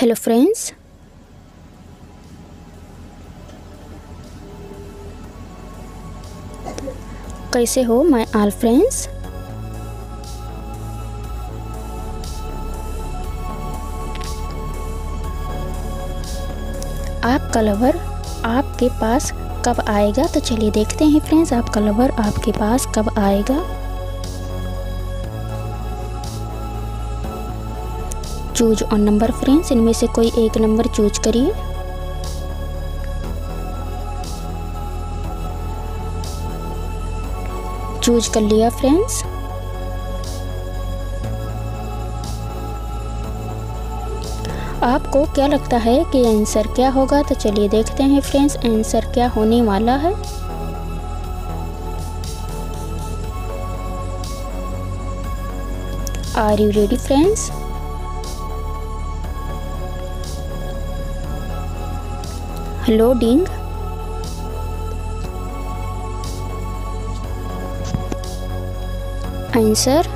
Hello friends, कैसे हो my all friends. आपका लवर आपके पास कब आएगा? तो चलिए देखते हैं फ्रेंड्स, आपका लवर आपके पास कब आएगा। चूज ऑन नंबर फ्रेंड्स, इनमें से कोई एक नंबर चूज करिए। चूज कर लिया फ्रेंड्स। आपको क्या लगता है कि आंसर क्या होगा? तो चलिए देखते हैं फ्रेंड्स, आंसर क्या होने वाला है। Are you ready friends? Loading. Answer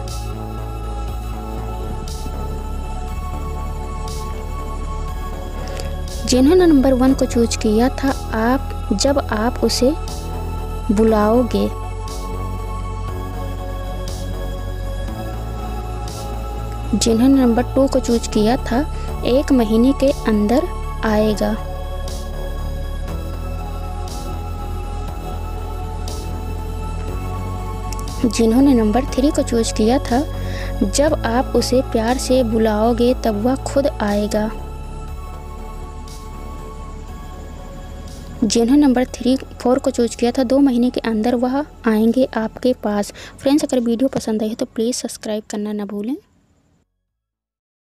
जिन्होंने नंबर 1 को चूज किया था, आप जब आप उसे बुलाओगे, जिन्होंने नंबर 2 को चूज किया था, 1 महीने के अंदर आएगा। जिन्होंने नंबर 3 को चूज किया था, जब आप उसे प्यार से बुलाओगे तब वह खुद आएगा। जिन्होंने नंबर 4 को चूज किया था, 2 महीने के अंदर वह आएंगे आपके पास। फ्रेंड्स, अगर वीडियो पसंद आई है तो प्लीज़ सब्सक्राइब करना ना भूलें।